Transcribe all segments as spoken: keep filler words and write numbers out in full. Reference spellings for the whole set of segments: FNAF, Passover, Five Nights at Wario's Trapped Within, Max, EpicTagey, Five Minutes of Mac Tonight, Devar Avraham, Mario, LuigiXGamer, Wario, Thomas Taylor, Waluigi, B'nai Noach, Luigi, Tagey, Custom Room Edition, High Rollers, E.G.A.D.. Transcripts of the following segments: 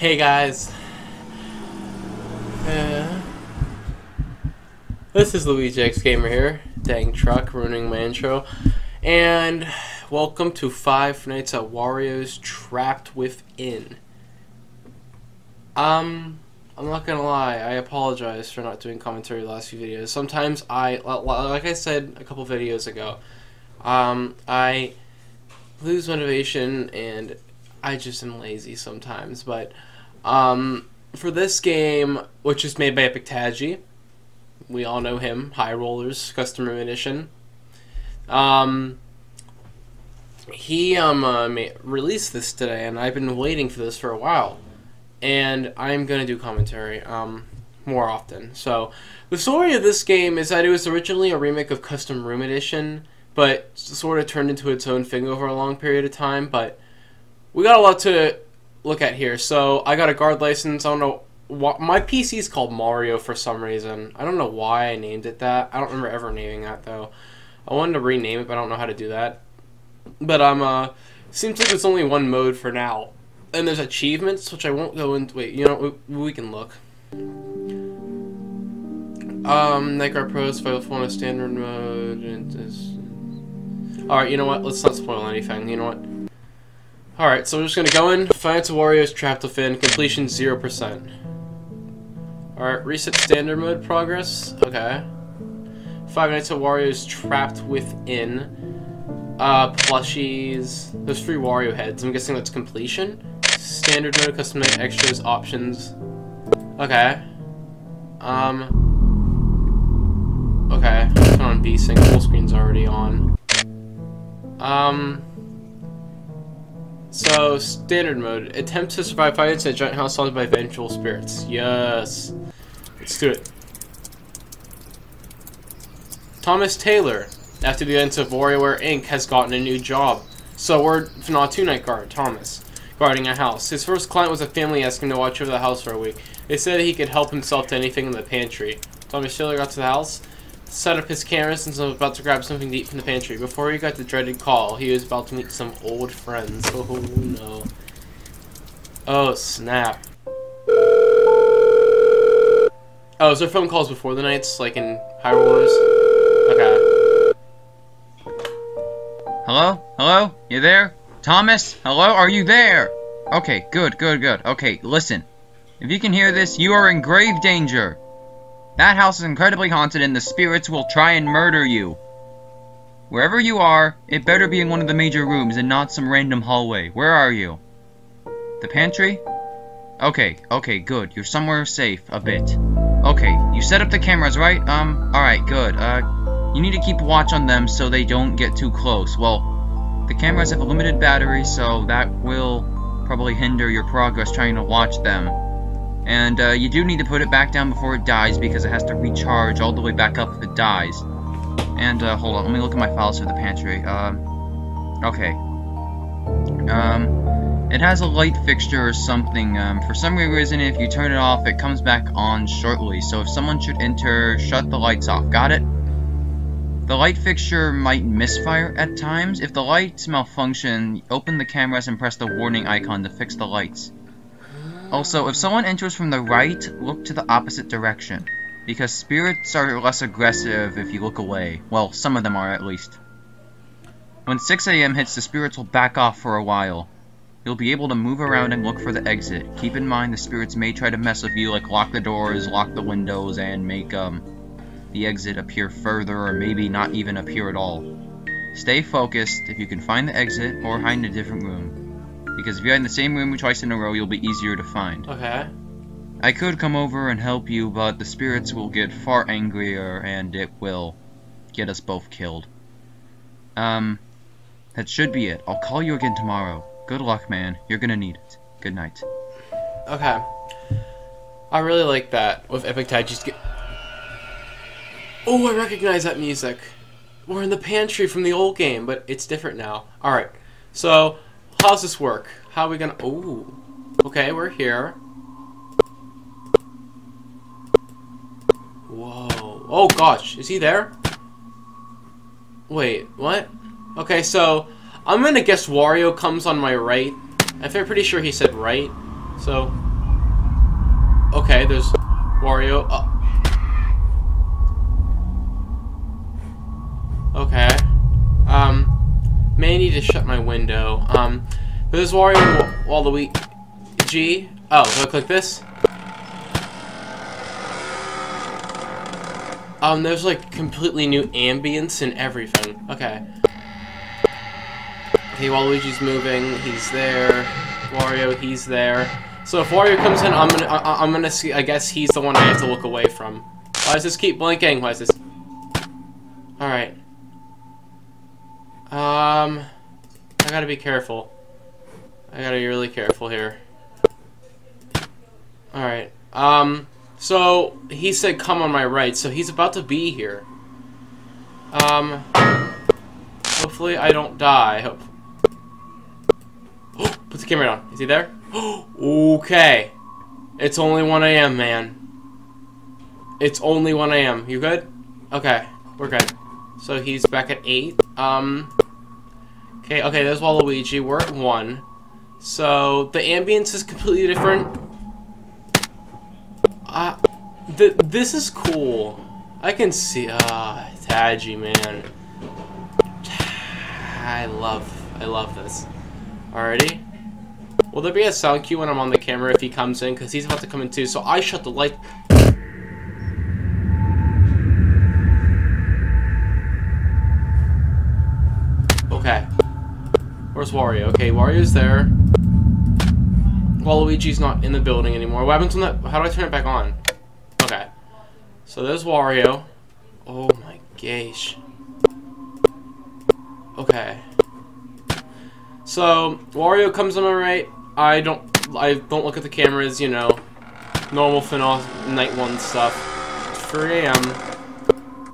Hey guys, uh, this is LuigiXGamer here, dang truck ruining my intro, and welcome to Five Nights at Wario's Trapped Within. Um, I'm not gonna lie, I apologize for not doing commentary the last few videos. Sometimes I, like I said a couple videos ago, um, I lose motivation and I just am lazy sometimes, but Um, for this game, which is made by EpicTagey, we all know him, High Rollers, Custom Room Edition, um, he um, uh, released this today, and I've been waiting for this for a while, and I'm going to do commentary um, more often. So, the story of this game is that it was originally a remake of Custom Room Edition, but sort of turned into its own thing over a long period of time, but we got a lot to look at here. So I got a guard license. I don't know what my P C's called Mario for some reason. I don't know why I named it that. I don't remember ever naming that though. I wanted to rename it, but I don't know how to do that. But I'm uh seems like there's only one mode for now, and there's achievements which I won't go into. Wait, you know we, we can look. Um, Nightguard Pros, Final Fantasy Standard mode. And just... all right, you know what? Let's not spoil anything. You know what? Alright, so we're just gonna go in. Five Nights at Wario's Trapped Within, completion zero percent. Alright, reset standard mode progress. Okay. Five Nights at Wario's Trapped Within. Uh, plushies. There's three Wario heads. I'm guessing that's completion. Standard mode, custom mode, extras, options. Okay. Um. Okay. Turn on B sync. Full screen's already on. Um. So, standard mode. Attempt to survive five nights in a giant house haunted by vengeful spirits. Yes. Let's do it. Thomas Taylor, after the events of Warrior Wear, incorporated, has gotten a new job. So, we're F NAF two night guard, Thomas, guarding a house. His first client was a family asking to watch over the house for a week. They said he could help himself to anything in the pantry. Thomas Taylor got to the house, set up his camera since I was about to grab something to eat from the pantry. Before he got the dreaded call, he was about to meet some old friends. Oh no. Oh snap. Oh, is there phone calls before the nights, like in High Rollers? Okay. Hello? Hello? You there? Thomas? Hello? Are you there? Okay, good, good, good. Okay, listen. If you can hear this, you are in grave danger. That house is incredibly haunted and the spirits will try and murder you. Wherever you are, it better be in one of the major rooms and not some random hallway. Where are you? The pantry? Okay, okay, good. You're somewhere safe, a bit. Okay, you set up the cameras, right? Um, alright, good. Uh, you need to keep watch on them so they don't get too close. Well, the cameras have a limited battery, so that will probably hinder your progress trying to watch them. And, uh, you do need to put it back down before it dies, because it has to recharge all the way back up if it dies. And, uh, hold on, let me look at my files for the pantry. Um, okay. Um, it has a light fixture or something. Um, for some reason, if you turn it off, it comes back on shortly. So if someone should enter, shut the lights off. Got it? The light fixture might misfire at times. If the lights malfunction, open the cameras and press the warning icon to fix the lights. Also, if someone enters from the right, look to the opposite direction, because spirits are less aggressive if you look away. Well, some of them are, at least. When six A M hits, the spirits will back off for a while. You'll be able to move around and look for the exit. Keep in mind the spirits may try to mess with you, like lock the doors, lock the windows, and make um, the exit appear further, or maybe not even appear at all. Stay focused if you can find the exit, or hide in a different room. Because if you're in the same room twice in a row, you'll be easier to find. Okay. I could come over and help you, but the spirits will get far angrier, and it will get us both killed. Um, that should be it. I'll call you again tomorrow. Good luck, man. You're gonna need it. Good night. Okay. I really like that with EpicTagey's get. Oh, I recognize that music. We're in the pantry from the old game, but it's different now. All right. So. How's this work? How are we gonna... Ooh. Okay, we're here. Whoa. Oh, gosh. Is he there? Wait, what? Okay, so I'm gonna guess Wario comes on my right. I'm pretty sure he said right. So, Okay, there's Wario. Oh. Okay. Um, may need to shut my window. Um, there's Wario all the week. G. Oh, do I click this? Um, there's like completely new ambience and everything. Okay. Okay, Waluigi's moving. He's there. Wario, he's there. So if Wario comes in, I'm gonna, I, I'm gonna see. I guess he's the one I have to look away from. Why does this keep blinking? Why is this? All right. Um, I gotta be careful. I gotta be really careful here. All right. Um. So, he said come on my right, so he's about to be here. Um, hopefully I don't die. Hope. Oh, put the camera down. Is he there? Okay. It's only one A M, man. It's only one A M You good? Okay, we're good. So he's back at eight. Um, okay, okay, there's Waluigi. We're at one. So, the ambience is completely different. Uh, th this is cool. I can see. Ah, uh, Tagey, man. I love, I love this. Alrighty. Will there be a sound cue when I'm on the camera if he comes in? Because he's about to come in too, so I shut the light. Okay. Where's Wario? Okay, Wario's there. Waluigi's not in the building anymore. What happens when that? How do I turn it back on? Okay. So there's Wario. Oh my gosh. Okay. So Wario comes on my right. I don't. I don't look at the cameras. You know, normal FNAF night one stuff. three A M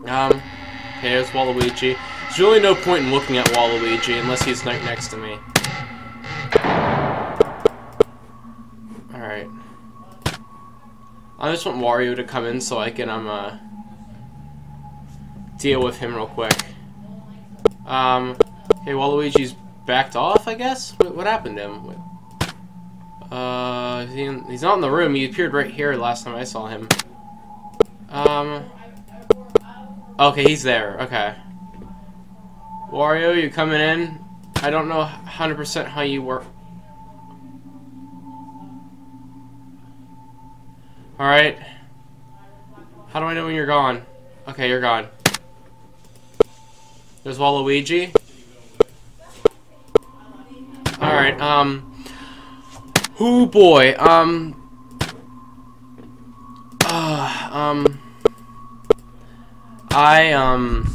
Um. Okay, there's Waluigi. There's really no point in looking at Waluigi unless he's right next to me. I just want Wario to come in so I can um uh, deal with him real quick. Um, okay, Waluigi's backed off, I guess. What, what happened to him? Uh, he, he's not in the room. He appeared right here last time I saw him. Um, okay, he's there. Okay, Wario, you coming in? I don't know one hundred percent how you work. Alright. How do I know when you're gone? Okay, you're gone. There's Waluigi. Alright, um... oh boy, um... Uh, um... I, um...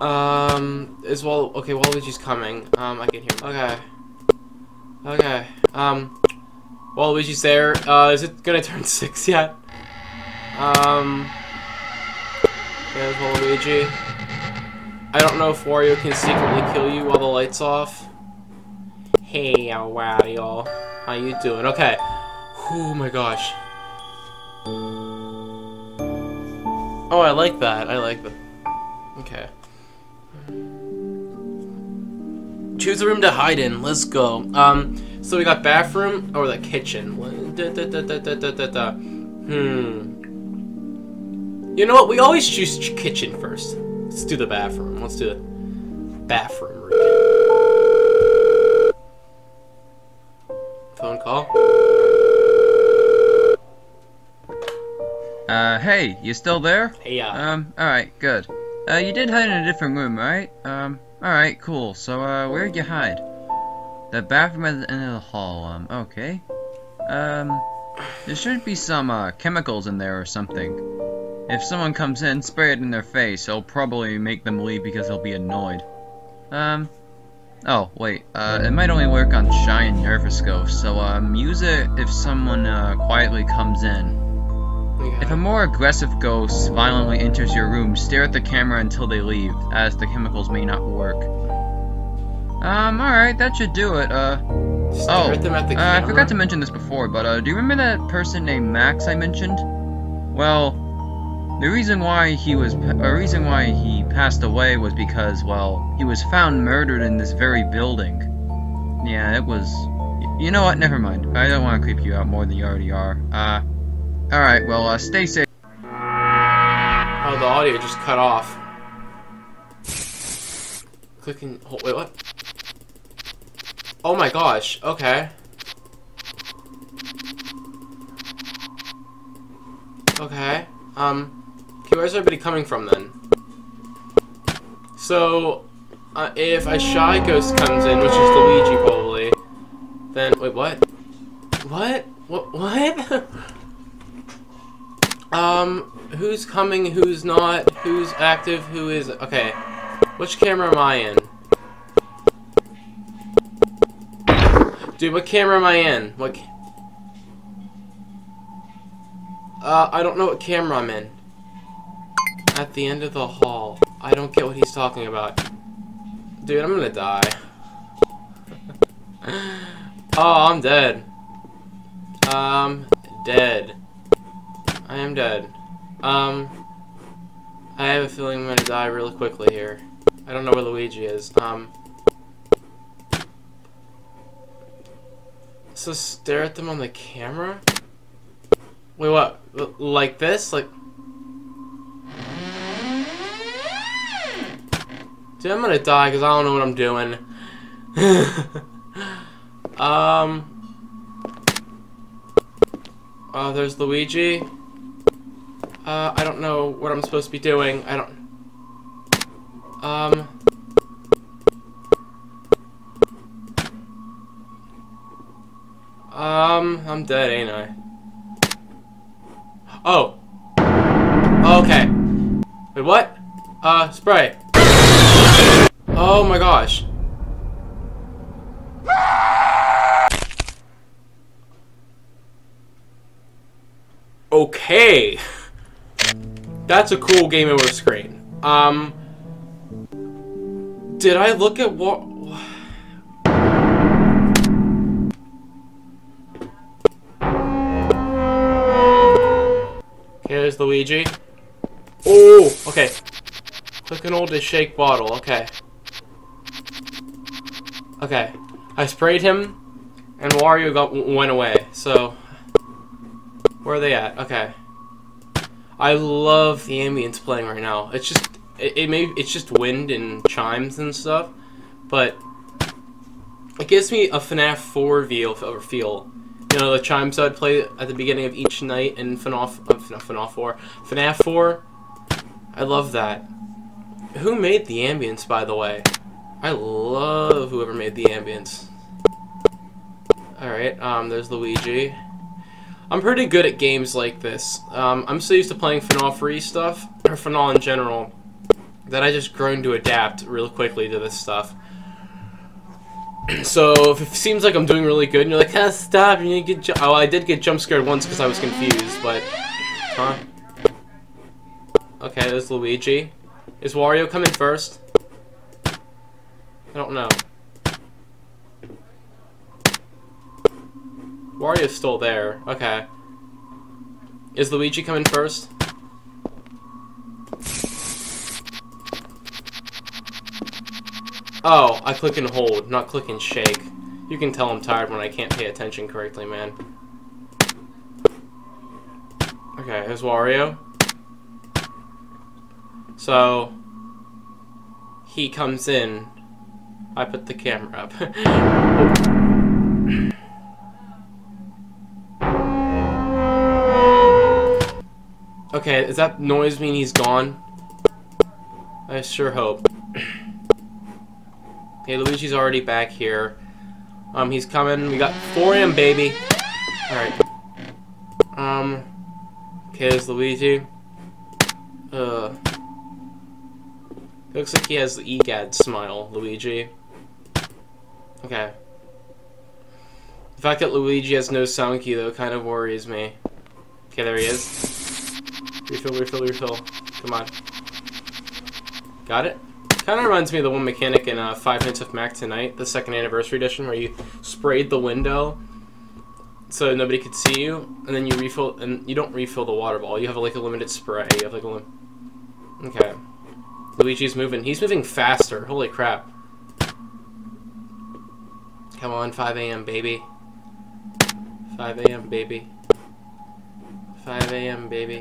Um... Is Wal- okay, Waluigi's coming. Um, I can hear him. Okay. Okay, um... Waluigi's there. Uh, is it gonna turn six yet? Um, there's Waluigi. I don't know if Wario can secretly kill you while the light's off. Hey, oh, wow, y'all. How you doing? Okay. Oh my gosh. Oh, I like that. I like that. Okay. Choose a room to hide in. Let's go. Um. So we got bathroom or the kitchen. Da, da, da, da, da, da, da. Hmm. You know what? We always choose kitchen first. Let's do the bathroom. Let's do the bathroom room. Phone call. Uh, hey, you still there? Hey, yeah. Um, alright, good. Uh, you did hide in a different room, right? Um, alright, cool. So, uh, where'd you hide? The bathroom at the end of the hall, um, okay. Um, there should be some, uh, chemicals in there or something. If someone comes in, spray it in their face. It'll probably make them leave because they'll be annoyed. Um, oh, wait, uh, it might only work on shy and nervous ghosts, so, um, use it if someone, uh, quietly comes in. Yeah. If a more aggressive ghost violently enters your room, stare at the camera until they leave, as the chemicals may not work. Um, alright, that should do it, uh... oh, at the uh, I forgot to mention this before, but, uh, do you remember that person named Max I mentioned? Well, the reason why he was... the reason why he passed away was because, well, he was found murdered in this very building. Yeah, it was... You know what? Never mind. I don't want to creep you out more than you already are. Uh, alright, well, uh, stay safe. Oh, the audio just cut off. Clicking. Hold, wait, what? Oh my gosh, okay. Okay, um, okay, where's everybody coming from then? So, uh, if a shy ghost comes in, which is Luigi probably, then, wait, what? What? What? What? um, who's coming, who's not, who's active, who is, okay. Which camera am I in? Dude, what camera am I in? What? Ca uh, I don't know what camera I'm in. At the end of the hall. I don't get what he's talking about. Dude, I'm gonna die. Oh, I'm dead. Um, dead. I am dead. Um, I have a feeling I'm gonna die really quickly here. I don't know where Luigi is. Um. So stare at them on the camera? Wait, what? L- like this? Like. Dude, I'm gonna die because I don't know what I'm doing. um. Oh, there's Luigi. Uh, I don't know what I'm supposed to be doing. I don't. Um. Um, I'm dead, ain't I? Oh! Okay. Wait, what? Uh, spray. Oh my gosh. Okay. That's a cool game over screen. Um. Did I look at what? Here's Luigi. Oh, okay. Click and hold to shake bottle. Okay. Okay. I sprayed him, and Wario got went away. So, where are they at? Okay. I love the ambience playing right now. It's just it, it may it's just wind and chimes and stuff, but it gives me a FNAF four feel. Or feel. You know, the chimes I'd play at the beginning of each night in FNAF, uh, FNAF, FNAF four. FNAF four, I love that. Who made the ambience, by the way? I love whoever made the ambience. Alright, um, there's Luigi. I'm pretty good at games like this. Um, I'm so used to playing FNAF three stuff, or FNAF in general, that I just grown to adapt real quickly to this stuff. So, if it seems like I'm doing really good, and you're like, ah, stop, and you get ju oh, I did get jump-scared once because I was confused, but... Huh? Okay, there's Luigi. Is Wario coming first? I don't know. Wario's still there. Okay. Is Luigi coming first? Oh, I click and hold, not click and shake. You can tell I'm tired when I can't pay attention correctly, man. Okay, here's Wario. So, he comes in. I put the camera up. Oh. Okay, does that noise mean he's gone? I sure hope. Okay, Luigi's already back here. Um, he's coming. We got four A M, baby. Alright. Um, okay, there's Luigi. Uh, looks like he has the E G A D smile, Luigi. Okay. The fact that Luigi has no sound key, though, kind of worries me. Okay, there he is. Refill, refill, refill. Come on. Got it? Kind of reminds me of the one mechanic in uh, Five Minutes of Mac Tonight, the second anniversary edition, where you sprayed the window so nobody could see you, and then you refill, and you don't refill the water bottle. You have like a limited spray. You have like a lim okay. Luigi's moving. He's moving faster. Holy crap! Come on, five A M baby. five a m baby. five a m baby.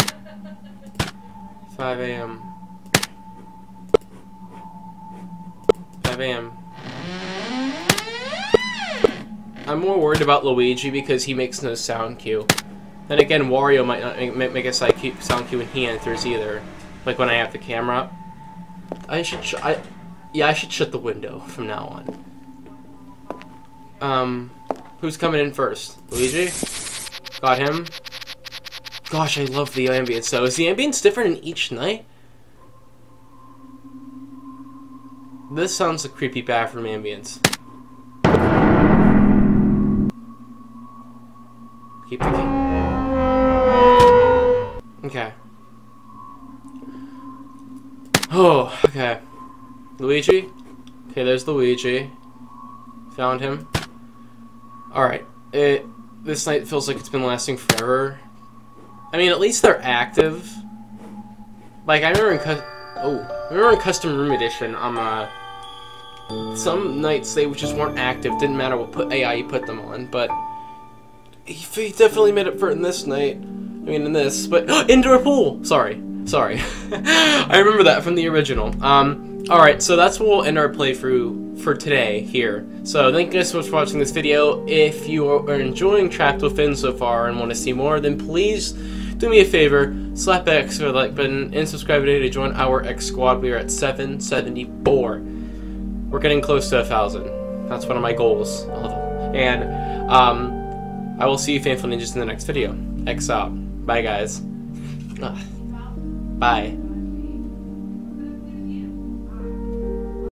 five a m five a m I'm more worried about Luigi because he makes no sound cue. Then again, Wario might not make, make a sound cue when he enters either. Like when I have the camera up. I should sh I, yeah, I should shut the window from now on. Um, who's coming in first? Luigi? Got him. Gosh, I love the ambience though. Is the ambience different in each night? This sounds like creepy bathroom ambience. Keep thinking. Okay. Oh, okay. Luigi? Okay, there's Luigi. Found him. Alright. It this night feels like it's been lasting forever. I mean, at least they're active. Like, I remember in cu oh, I remember in Custom Room Edition, um, uh, some nights they just weren't active. Didn't matter what put A I you put them on, but he definitely made up for it in this night. I mean, in this, but indoor pool. Sorry, sorry. I remember that from the original. Um, all right, so that's where we'll end our playthrough for today here. So thank you guys so much for watching this video. If you are enjoying Trapped Within so far and want to see more, then please do me a favor, slap that extra like button and subscribe today to join our X Squad. We are at seven seventy-four. We're getting close to a thousand. That's one of my goals. I love them. And um. I will see you faithful ninjas in the next video. X out. Bye guys. Bye.